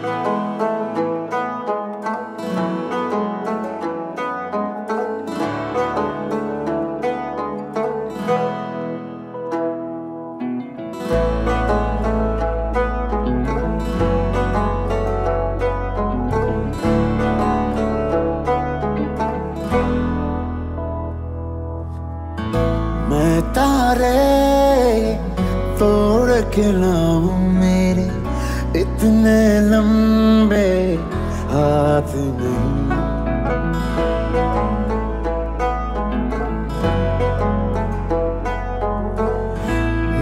तारे तोड़ के लाऊं मेरे, इतने लंबे हाथ नहीं।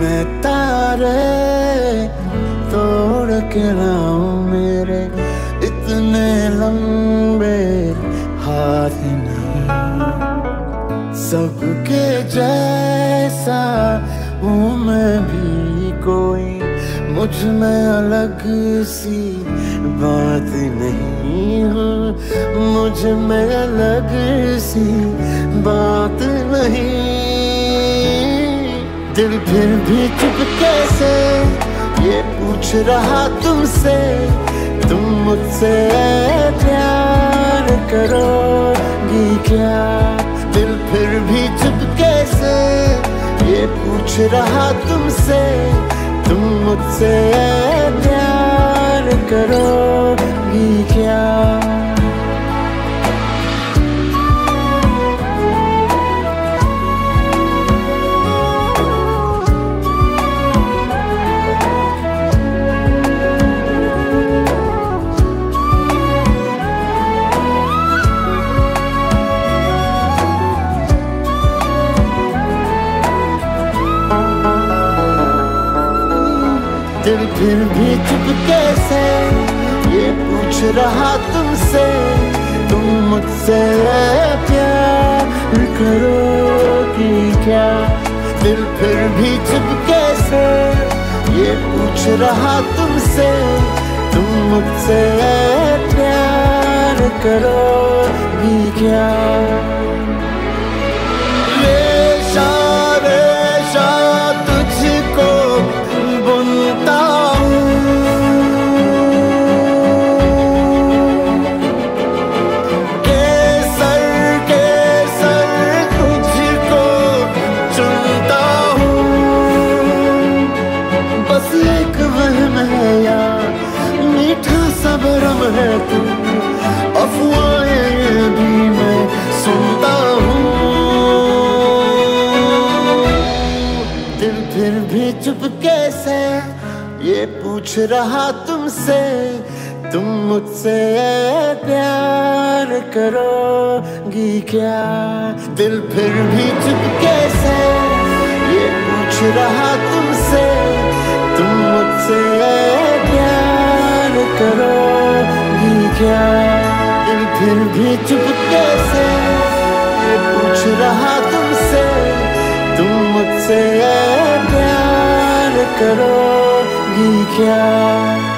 मैं तारे तोड़ के लाऊं मेरे, इतने लंबे हाथ नहीं। सबके जैसा हूँ मैं भी कोई, मुझ में अलग सी बात नहीं हूँ, मुझ में अलग सी बात नहीं। दिल फिर भी चुपके से ये पूछ रहा तुमसे, तुम मुझसे प्यार करोगी क्या? दिल फिर भी चुपके से ये पूछ रहा तुमसे, तुम मुझसे प्यार करोगी क्या? दिल फिर भी चुपके से ये पूछ रहा तुमसे, तुम मुझसे प्यार करोगी क्या? दिल फिर भी चुपके से ये पूछ रहा तुमसे, तुम मुझसे प्यार करोगी क्या? अफवाहें भी मैं सुनता हूँ। दिल फिर भी चुपके से ये पूछ रहा तुमसे, तुम मुझसे प्यार करोगी क्या? दिल फिर भी चुपके से ये पूछ रहा तुमसे, तुम मुझसे प्यार करोगी क्या? दिल फिर भी चुपके से ये पूछ रहा तुमसे, तुम मुझसे प्यार करोगी क्या?